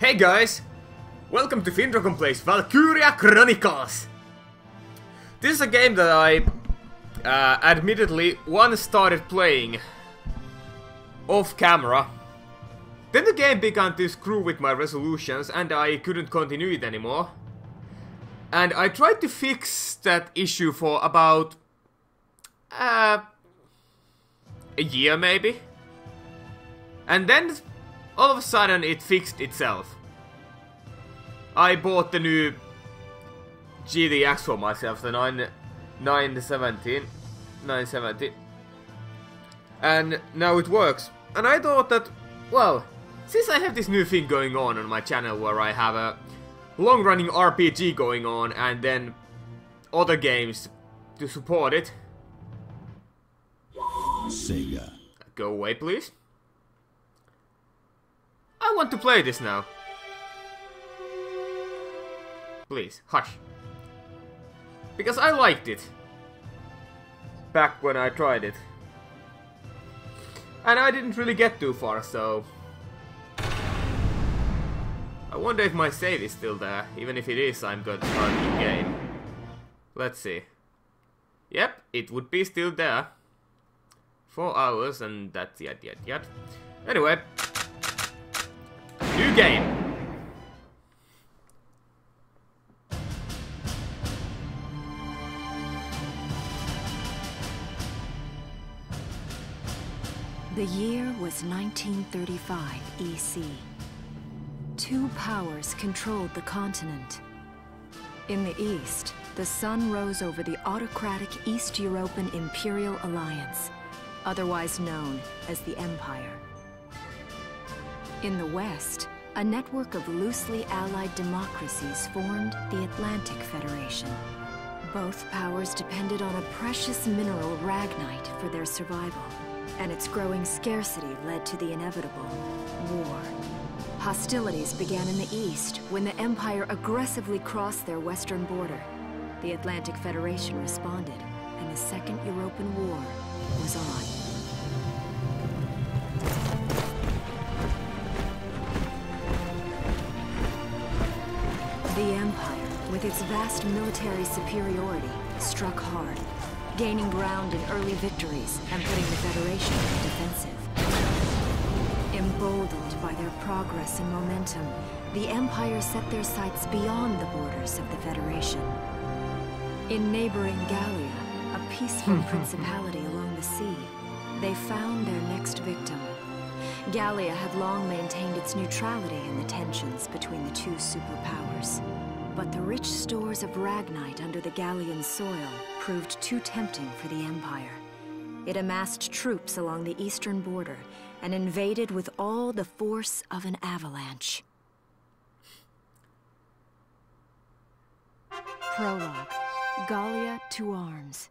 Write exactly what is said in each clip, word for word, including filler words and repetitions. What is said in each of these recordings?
Hey guys! Welcome to FinDragon Plays Valkyria Chronicles! This is a game that I uh, admittedly once started playing off camera. Then the game began to screw with my resolutions and I couldn't continue it anymore. And I tried to fix that issue for about uh, a year maybe. And then all of a sudden it fixed itself. I bought the new G T X for myself, the nine seventeen, and now it works. And I thought that, well, since I have this new thing going on on my channel where I have a long-running R P G going on and then other games to support it. Sega. Go away, please. I want to play this now. Please, hush. Because I liked it. Back when I tried it. And I didn't really get too far, so I wonder if my save is still there. Even if it is, I'm going to start the game. Let's see. Yep, it would be still there. Four hours and that's yet, yet, yet. Anyway. New game. The year was nineteen thirty-five E C. Two powers controlled the continent. In the east, the sun rose over the autocratic East European Imperial Alliance, otherwise known as the Empire. In the west, a network of loosely allied democracies formed the Atlantic Federation. Both powers depended on a precious mineral, ragnite, for their survival, and its growing scarcity led to the inevitable war. Hostilities began in the east when the Empire aggressively crossed their western border. The Atlantic Federation responded, and the Second European War was on. The Empire, with its vast military superiority, struck hard, gaining ground in early victories and putting the Federation on defensive. Emboldened by their progress and momentum, the Empire set their sights beyond the borders of the Federation. In neighboring Gallia, a peaceful principality along the sea, they found their next victim. Gallia had long maintained its neutrality in the tensions between the two superpowers. But the rich stores of ragnite under the Gallian soil proved too tempting for the Empire. It amassed troops along the eastern border and invaded with all the force of an avalanche. Prologue. Gallia to arms.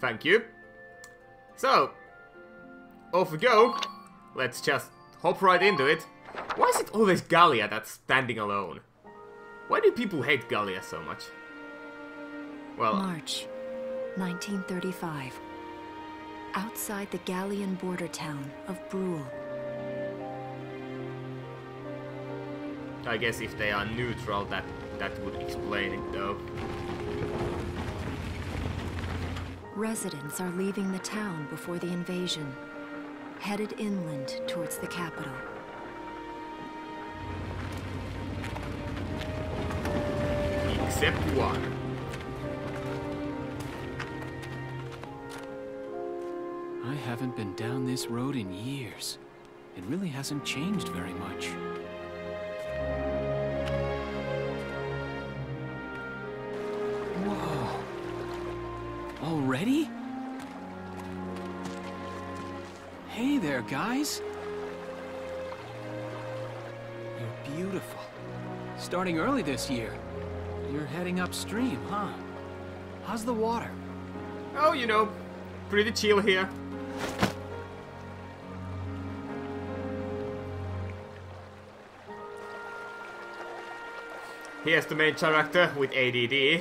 Thank you. So, off we go. Let's just hop right into it. Why is it always Gallia that's standing alone? Why do people hate Gallia so much? Well, March nineteen thirty-five. Outside the Gallian border town of Brule. I guess if they are neutral, that that would explain it though. Residents are leaving the town before the invasion, headed inland towards the capital. Except one. I haven't been down this road in years. It really hasn't changed very much. Whoa. Already? Hey there, guys. You're beautiful. Starting early this year. You're heading upstream, huh? How's the water? Oh, you know, pretty chill here. Here's the main character with A D D.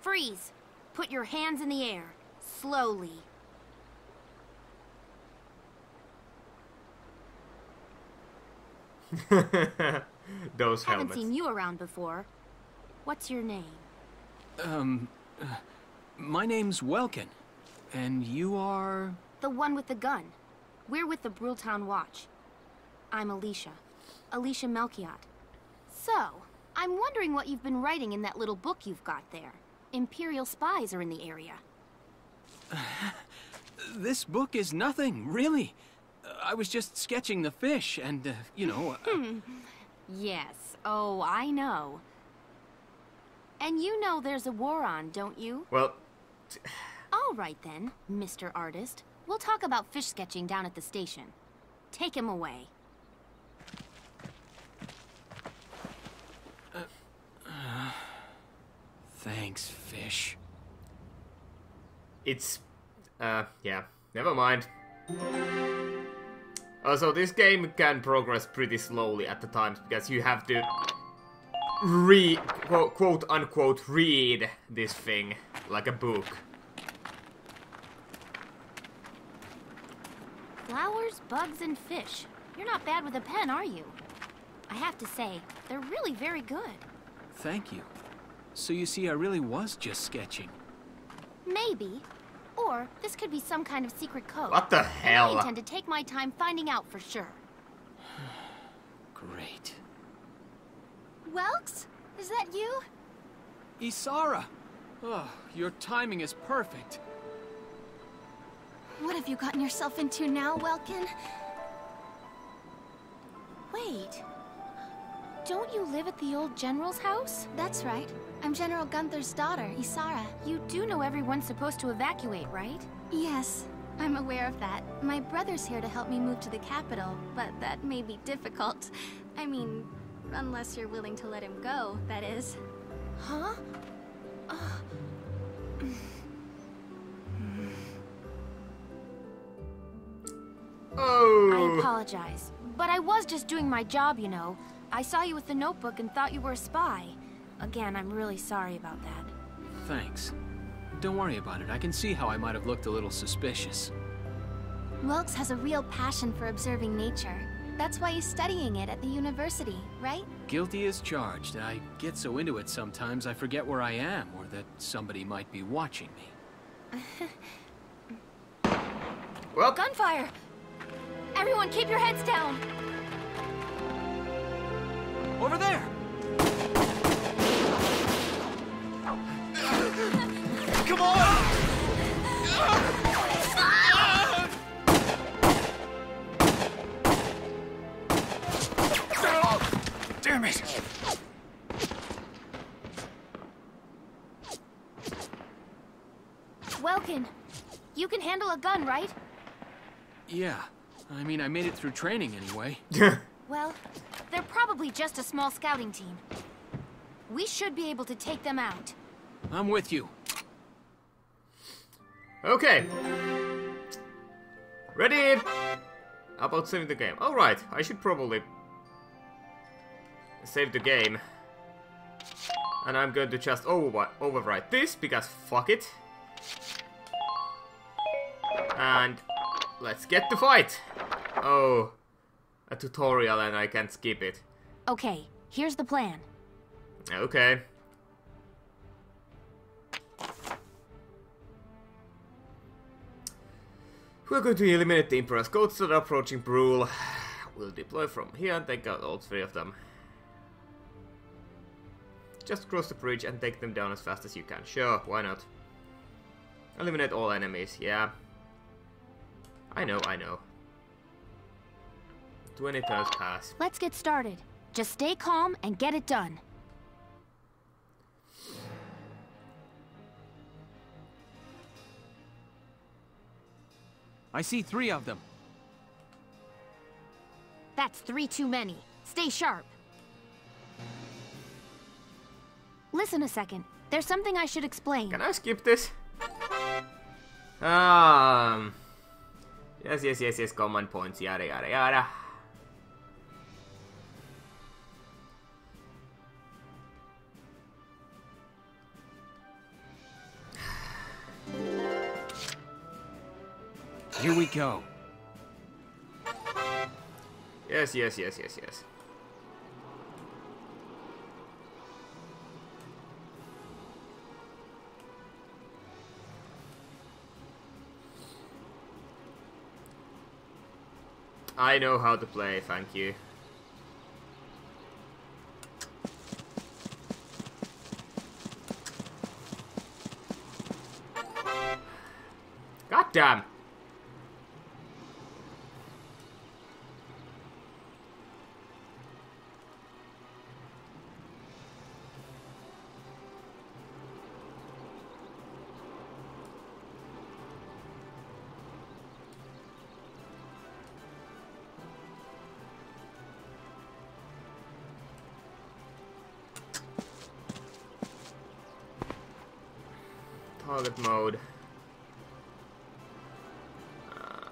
Freeze! Put your hands in the air. Slowly. Those helmets. I haven't seen you around before. What's your name? Um, uh, my name's Welkin. And you are? The one with the gun. We're with the Brule Town Watch. I'm Alicia. Alicia Melchiot. So, I'm wondering what you've been writing in that little book you've got there. Imperial spies are in the area. Uh, this book is nothing, really. Uh, I was just sketching the fish and, uh, you know... Uh, yes. Oh, I know. And you know there's a war on, don't you? Well... All right then, Mister Artist. We'll talk about fish sketching down at the station. Take him away. Uh, uh, thanks, fish. It's... Uh, yeah. Never mind. Also, this game can progress pretty slowly at the times, because you have to re... quote, quote unquote read this thing like a book. Flowers, bugs, and fish. You're not bad with a pen, are you? I have to say, they're really very good. Thank you. So you see, I really was just sketching. Maybe. Or this could be some kind of secret code. What the hell? I intend to take my time finding out for sure. Great. Welks? Is that you? Isara! Oh, your timing is perfect. What have you gotten yourself into now, Welkin? Wait. Don't you live at the old General's house? That's right. I'm General Gunther's daughter, Isara. You do know everyone's supposed to evacuate, right? Yes, I'm aware of that. My brother's here to help me move to the capital, but that may be difficult. I mean, unless you're willing to let him go, that is. Huh? Oh. Oh. I apologize, but I was just doing my job, you know. I saw you with the notebook and thought you were a spy. Again, I'm really sorry about that. Thanks. Don't worry about it. I can see how I might have looked a little suspicious. Welks has a real passion for observing nature. That's why he's studying it at the university, right? Guilty as charged. I get so into it sometimes I forget where I am or that somebody might be watching me. Well, gunfire! Everyone, keep your heads down! Over there! Come on! Damn it! Welkin, you can handle a gun, right? Yeah. I mean, I made it through training anyway. Well, they're probably just a small scouting team. We should be able to take them out. I'm with you. Okay. Ready? About saving the game. Alright, I should probably save the game. And I'm going to just over overwrite this, because fuck it. And... let's get to fight! Oh, a tutorial and I can't skip it. Okay, here's the plan. Okay. We're going to eliminate the Imperial Scouts that are approaching Brule. We'll deploy from here and take out all three of them. Just cross the bridge and take them down as fast as you can. Sure, why not? Eliminate all enemies, yeah. I know, I know. twenty turns pass. Let's get started. Just stay calm and get it done. I see three of them. That's three too many. Stay sharp. Listen a second. There's something I should explain. Can I skip this? Um... Yes, yes, yes, yes, common points, yada, yada, yada. Here we go. Yes, yes, yes, yes, yes. I know how to play, thank you. God damn. Target mode. Uh.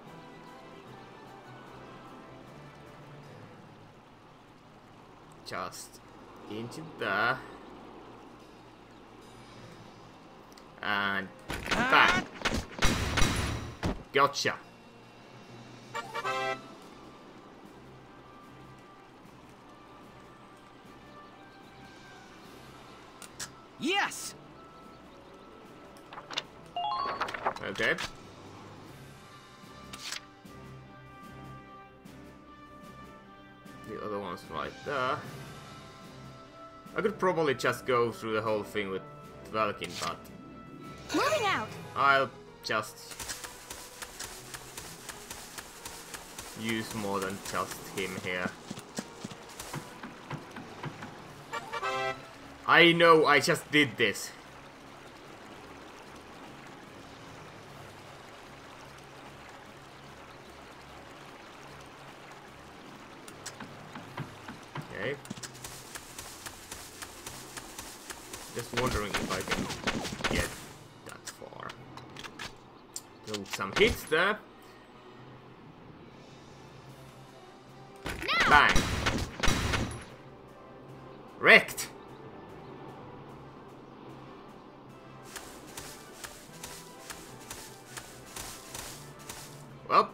Just into there. And back. Gotcha. Yes. Okay. The other one's right there. I could probably just go through the whole thing with Welkin, but moving out. I'll just use more than just him here. I know I just did this. Just wondering if I can get that far. Do some hits there. No. Bang! Wrecked! Well,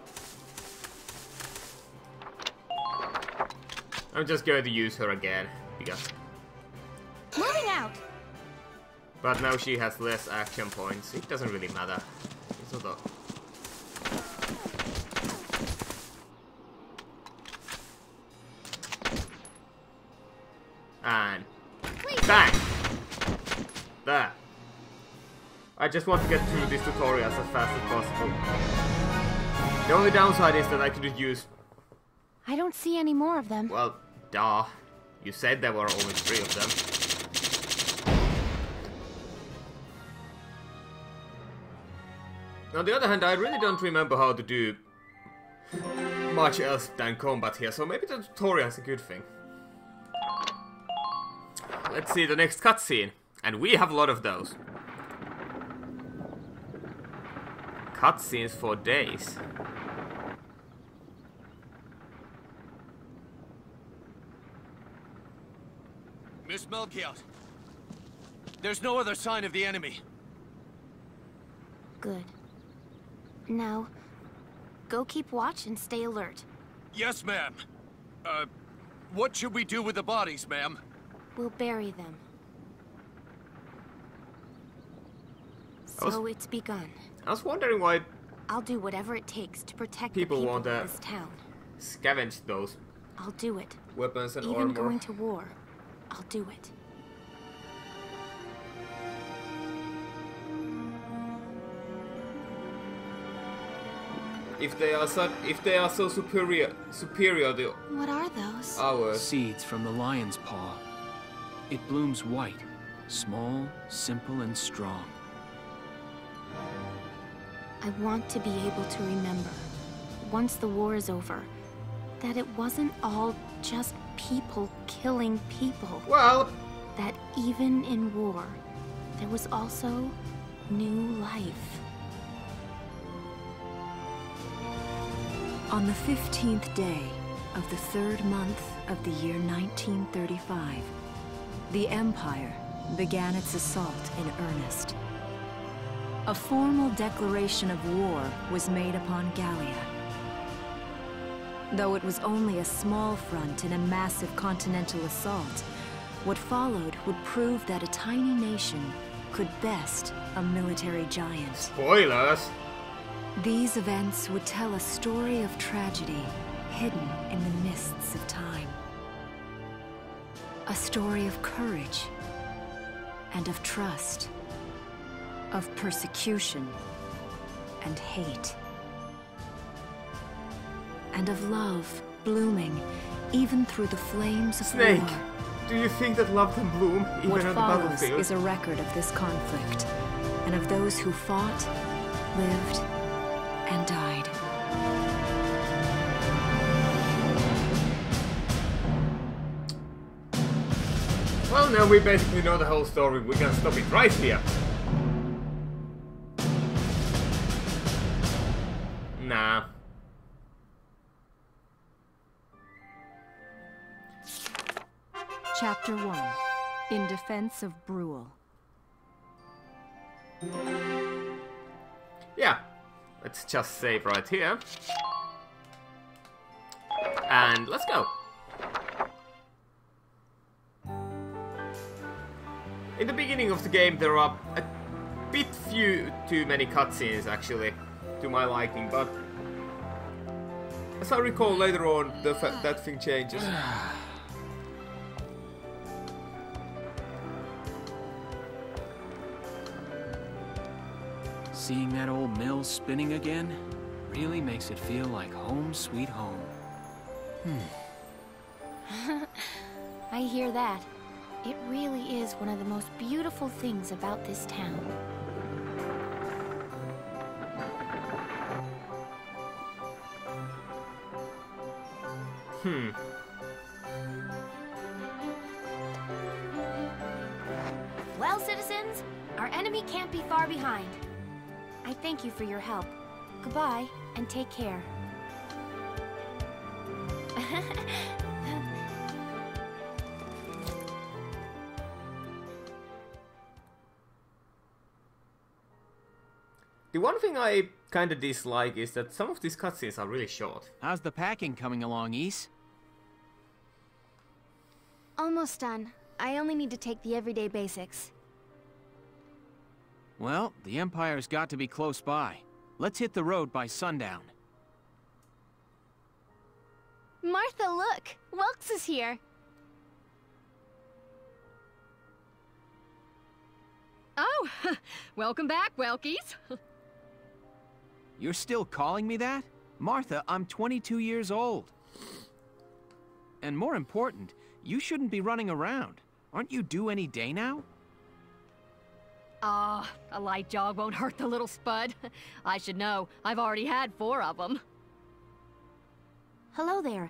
I'm just going to use her again because. But now she has less action points. It doesn't really matter. It's not a... And... Please. Bang! There. I just want to get through this tutorial as fast as possible. The only downside is that I could use... I don't see any more of them. Well, duh. You said there were only three of them. On the other hand, I really don't remember how to do much else than combat here, so maybe the tutorial is a good thing. Let's see the next cutscene, and we have a lot of those. Cutscenes for days. Miss Melchiot, there's no other sign of the enemy. Good. Now, go keep watch and stay alert. Yes, ma'am. Uh, what should we do with the bodies, ma'am? We'll bury them. So was, it's begun. I was wondering why... I'll do whatever it takes to protect people, the people want to of this town. Scavenge those. I'll do it. Weapons and Even armor. Even going to war, I'll do it. If they are so, if they are so superior, superior to what are those? Our seeds from the lion's paw. It blooms white, small, simple, and strong. I want to be able to remember, once the war is over, that it wasn't all just people killing people. Well, that even in war, there was also new life. On the fifteenth day of the third month of the year nineteen thirty-five, the Empire began its assault in earnest. A formal declaration of war was made upon Gallia. Though it was only a small front in a massive continental assault, what followed would prove that a tiny nation could best a military giant. Spoilers! These events would tell a story of tragedy hidden in the mists of time. A story of courage and of trust, of persecution and hate. And of love blooming even through the flames of Snake, war. Do you think that love can bloom even what on the battlefield? What follows is a record of this conflict, and of those who fought, lived, and died. Well, now we basically know the whole story. We can stop it right here. Nah. Chapter one. In Defense of Brule. Yeah. Let's just save right here. And let's go. In the beginning of the game there are a bit few too many cutscenes actually, to my liking, but as I recall later on the fa that thing changes. Seeing that old mill spinning again really makes it feel like home sweet home. Hmm. I hear that. It really is one of the most beautiful things about this town. Hmm. Well, citizens, our enemy can't be far behind. I thank you for your help. Goodbye, and take care. The one thing I kinda dislike is that some of these cutscenes are really short. How's the packing coming along, Ys? Almost done. I only need to take the everyday basics. Well, the Empire's got to be close by. Let's hit the road by sundown. Martha, look! Welks is here! Oh! Welcome back, Welkies! You're still calling me that? Martha, I'm twenty-two years old. And more important, you shouldn't be running around. Aren't you due any day now? Ah, oh, a light jog won't hurt the little spud. I should know. I've already had four of them. Hello there.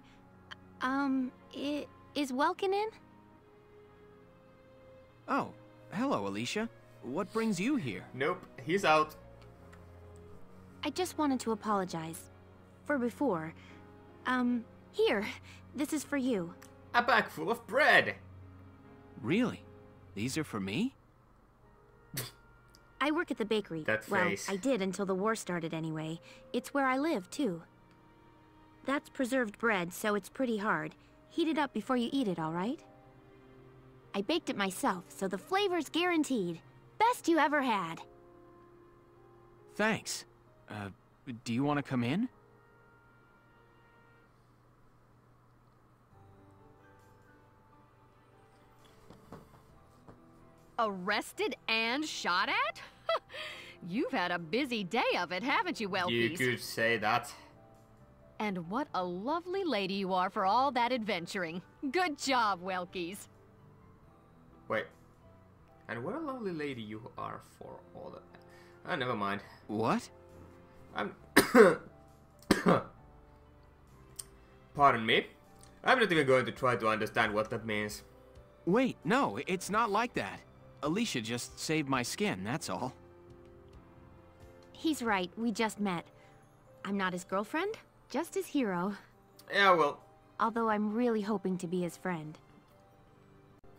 Um, I is Welkin in? Oh, hello, Alicia. What brings you here? Nope, he's out. I just wanted to apologize. For before. Um, here. This is for you. A bag full of bread! Really? These are for me? I work at the bakery. That face. Well, I did until the war started anyway. It's where I live, too. That's preserved bread, so it's pretty hard. Heat it up before you eat it, all right? I baked it myself, so the flavor's guaranteed. Best you ever had. Thanks. Uh, do you want to come in? Arrested and shot at? You've had a busy day of it, haven't you, Welkies? You could say that. And what a lovely lady you are for all that adventuring. Good job, Welkies. Wait. And what a lovely lady you are for all that. Ah, oh, never mind. What? I'm... Pardon me. I'm not even going to try to understand what that means. Wait, no, it's not like that. Alicia just saved my skin, that's all. He's right, we just met. I'm not his girlfriend, Just his hero. Yeah, well. Although I'm really hoping to be his friend.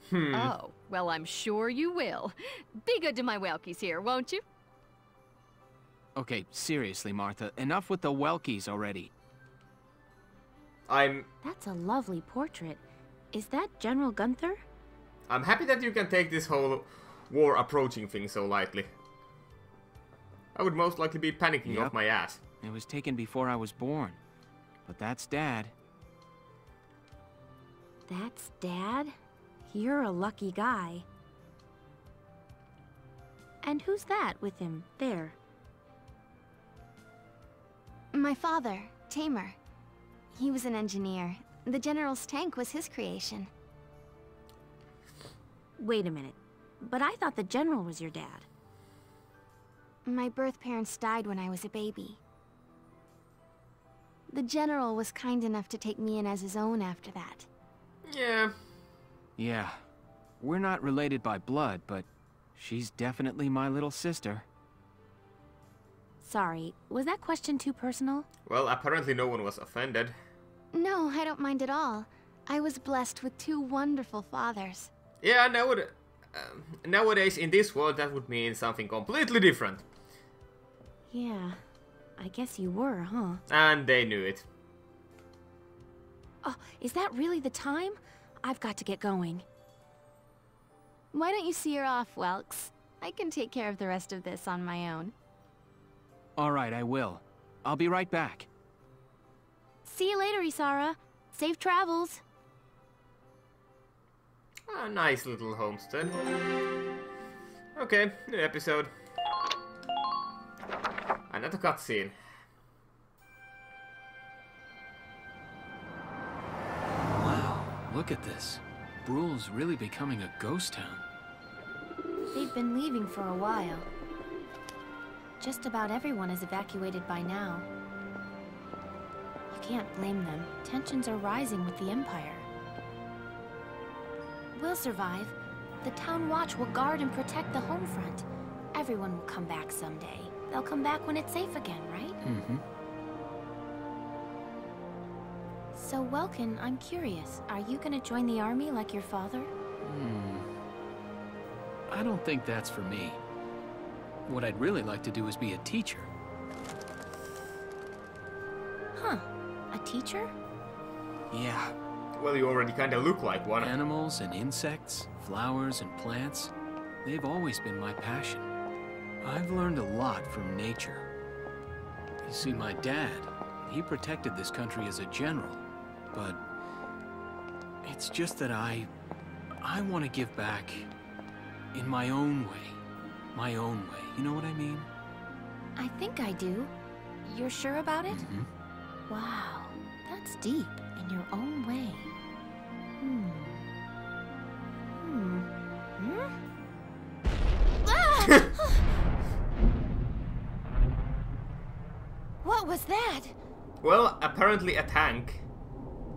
Hmm. Oh, well, I'm sure you will. Be good to my Welkies here, won't you? Okay, seriously, Martha. Enough with the Welkies already. I'm... That's a lovely portrait. Is that General Gunther? I'm happy that you can take this whole war approaching thing so lightly. I would most likely be panicking yep. off my ass. It was taken before I was born. But that's Dad. That's Dad? You're a lucky guy. And who's that with him, there? My father, Tamer. He was an engineer. The General's tank was his creation. Wait a minute. But I thought the General was your dad. My birth parents died when I was a baby. The General was kind enough to take me in as his own after that. Yeah. Yeah. We're not related by blood, but she's definitely my little sister. Sorry, was that question too personal? Well, apparently no one was offended. No, I don't mind at all. I was blessed with two wonderful fathers. Yeah, now it, um, nowadays in this world that would mean something completely different. Yeah, I guess you were, huh? And they knew it. Oh, is that really the time? I've got to get going. Why don't you see her off, Welks? I can take care of the rest of this on my own. All right, I will. I'll be right back. See you later, Isara. Safe travels. Ah, nice little homestead. Okay, new episode. Another cutscene. Look at this. Brule's really becoming a ghost town. They've been leaving for a while. Just about everyone is evacuated by now. You can't blame them. Tensions are rising with the Empire. We'll survive. The town watch will guard and protect the home front. Everyone will come back someday. They'll come back when it's safe again, right? Mm-hmm. So, Welkin, I'm curious. Are you gonna join the army like your father? Hmm. I don't think that's for me. What I'd really like to do is be a teacher. Huh. A teacher? Yeah. Well, you already kind of look like one. Animals and insects, flowers and plants, they've always been my passion. I've learned a lot from nature. You see, my dad, he protected this country as a general. But it's just that I, I want to give back in my own way, my own way. You know what I mean? I think I do. You're sure about it? Mm-hmm. Wow, that's deep, in your own way. Hmm. Hmm. Hmm? Ah! What was that? Well, apparently a tank.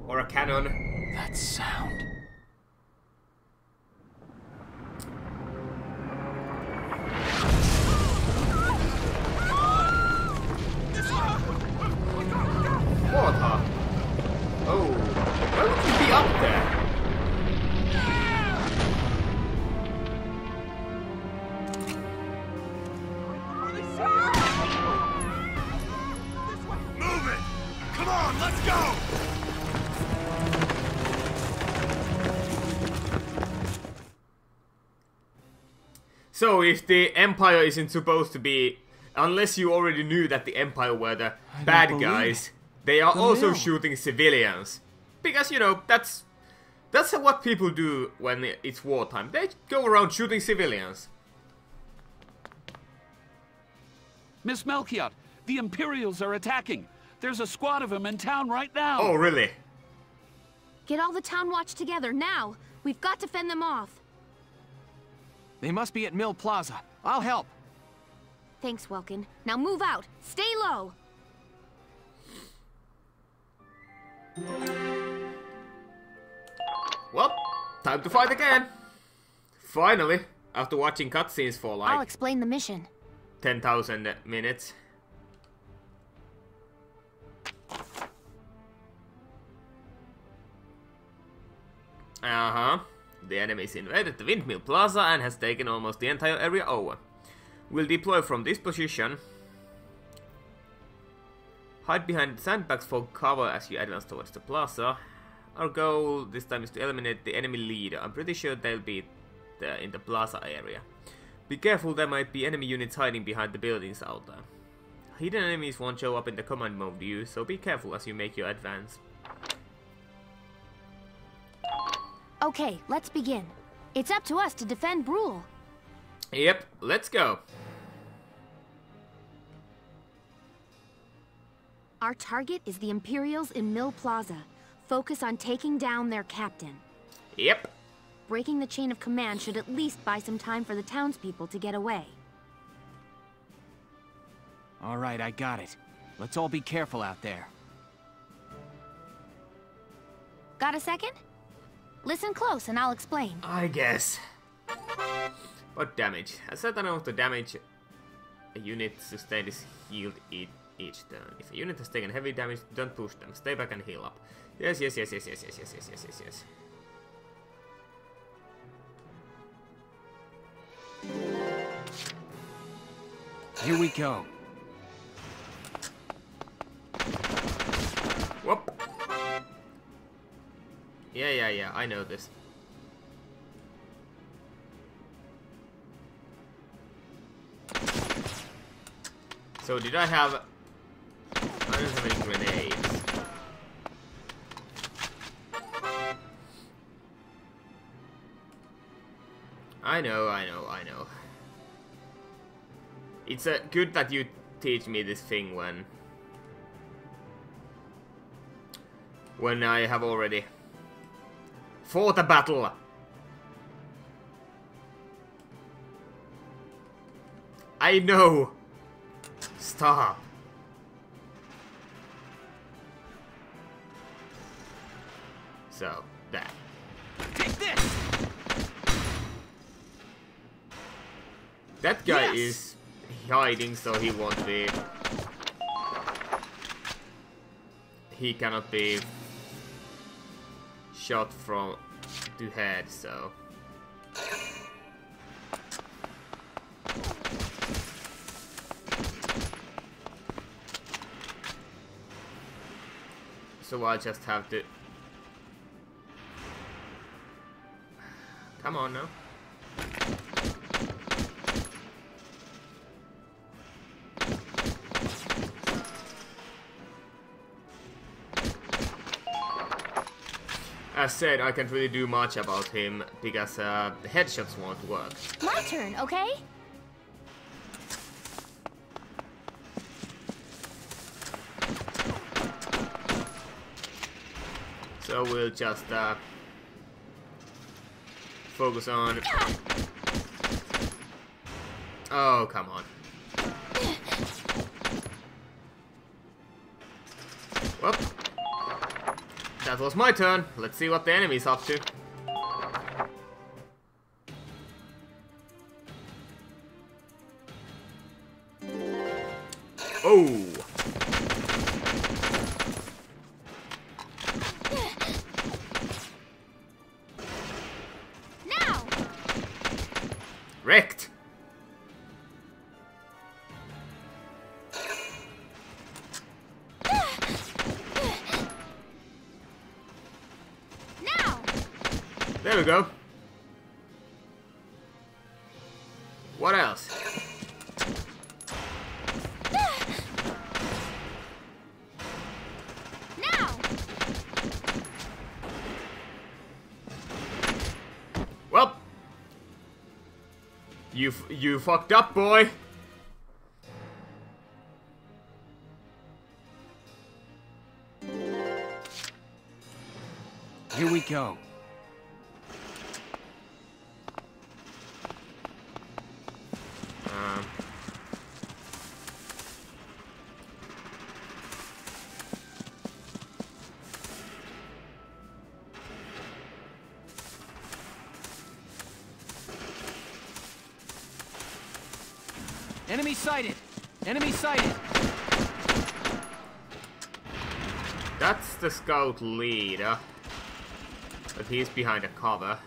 Or a cannon. That sound. Water. Oh, why would you be up there? Move it! Come on, let's go! So, if the Empire isn't supposed to be... Unless you already knew that the Empire were the I bad guys, it. they are the also hell? shooting civilians. Because, you know, that's... That's what people do when it's wartime. They go around shooting civilians. Miss Melchiot, the Imperials are attacking. There's a squad of them in town right now. Oh, really? Get all the town watch together, now! We've got to fend them off. They must be at Mill Plaza. I'll help. Thanks, Welkin. Now move out. Stay low. Well, time to fight again. Finally, after watching cutscenes for like... I'll explain the mission. ten thousand minutes. Uh-huh. The enemy's invaded the Windmill Plaza and has taken almost the entire area over. We'll deploy from this position. Hide behind the sandbags for cover as you advance towards the plaza. Our goal this time is to eliminate the enemy leader. I'm pretty sure they'll be the, in the plaza area. Be careful, there might be enemy units hiding behind the buildings out there. Hidden enemies won't show up in the command mode view, so be careful as you make your advance. Okay, let's begin. It's up to us to defend Brule. Yep, let's go. Our target is the Imperials in Mill Plaza. Focus on taking down their captain. Yep. Breaking the chain of command should at least buy some time for the townspeople to get away. All right, I got it. Let's all be careful out there. Got a second? Listen close and I'll explain. I guess. What damage? A certain amount of the damage a unit sustained is healed each turn. If a unit has taken heavy damage, don't push them. Stay back and heal up. Yes, yes, yes, yes, yes, yes, yes, yes, yes, yes, yes. Here we go. Whoop. Yeah, yeah, yeah, I know this. So did I have... I don't have any grenades. I know, I know, I know. It's uh, good that you teach me this thing when... When I have already... For the battle! I know! Stop! So, that. Take this! That guy yes. is hiding, so he won't be... He cannot be... shot from the head, so... So I just have to... Come on now. As said, I can't really do much about him because uh, the headshots won't work. My turn, okay? So we'll just uh, focus on. Oh, come on. Whoop. That was my turn. Let's see what the enemy's up to. Oh! Now! Wrecked! There we go. What else? Now. Well, you f you fucked up, boy. Here we go. Enemy sighted! Enemy sighted! That's the scout leader. But he is behind a cover.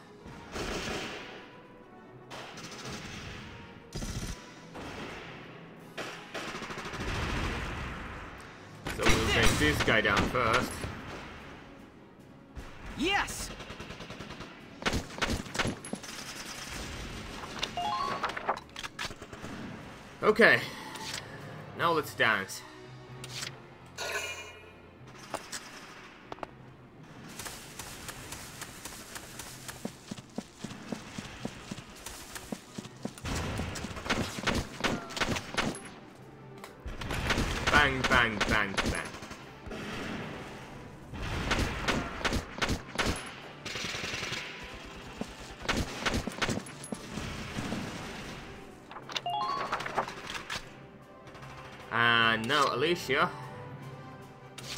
So we'll take this guy down first. Yes. Okay. Now let's dance. Bang, bang, bang, bang. And now Alicia.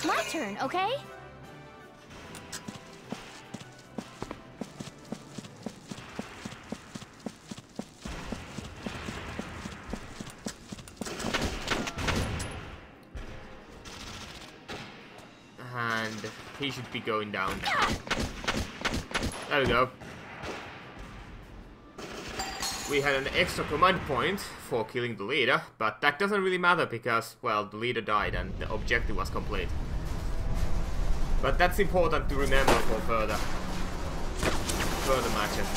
My turn, okay? He should be going down. There we go. We had an extra command point for killing the leader, but that doesn't really matter because, well, the leader died and the objective was complete. But that's important to remember for further, further matches.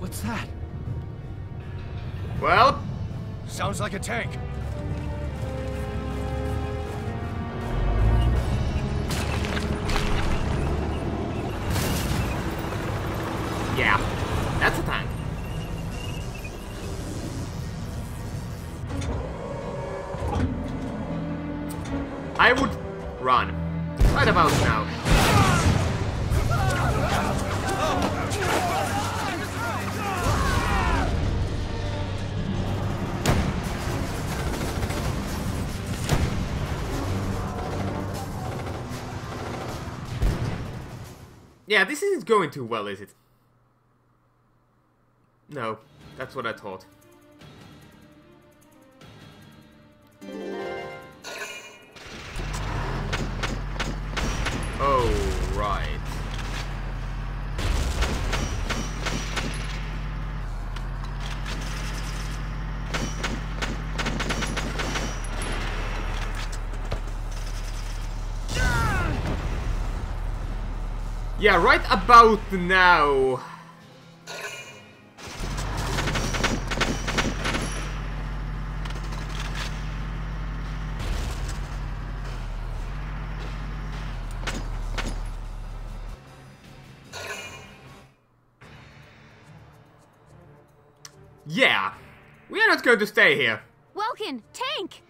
What's that? Well, sounds like a tank. Yeah, that's a tank. I would run right about now. Yeah, this isn't going too well, is it? No, that's what I thought. Oh, right. Yeah, right about now. Yeah, we are not going to stay here. Welkin, tank!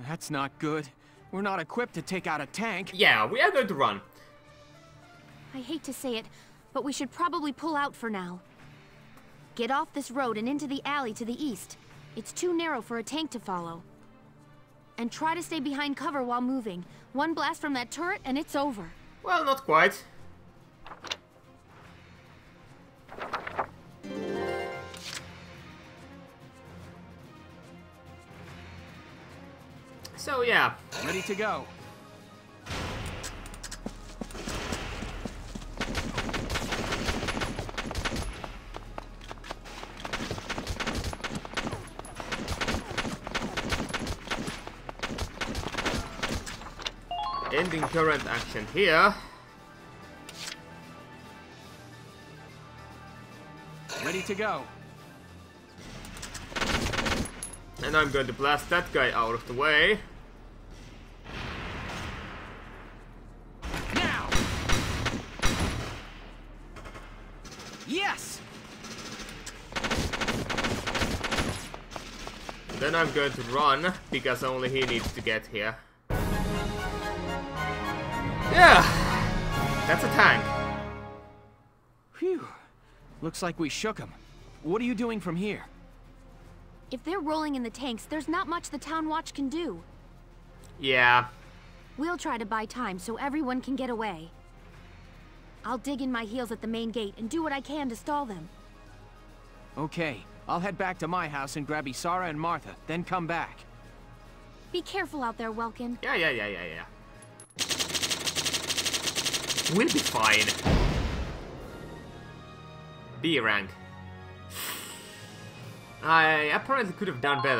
That's not good. We're not equipped to take out a tank. Yeah, we are going to run. I hate to say it, but we should probably pull out for now. Get off this road and into the alley to the east. It's too narrow for a tank to follow. And try to stay behind cover while moving. One blast from that turret and it's over. Well, not quite. So yeah, ready to go. Ending current action here. Ready to go. And I'm going to blast that guy out of the way. Yes. Then I'm going to run because only he needs to get here. Yeah, that's a tank. Phew. Looks like we shook him. What are you doing from here? If they're rolling in the tanks, there's not much the town watch can do. Yeah. We'll try to buy time so everyone can get away. I'll dig in my heels at the main gate and do what I can to stall them. Okay, I'll head back to my house and grab Isara and Martha, then come back. Be careful out there, Welkin. Yeah, yeah, yeah, yeah, yeah. We'll be fine. B rank. I apparently could have done better.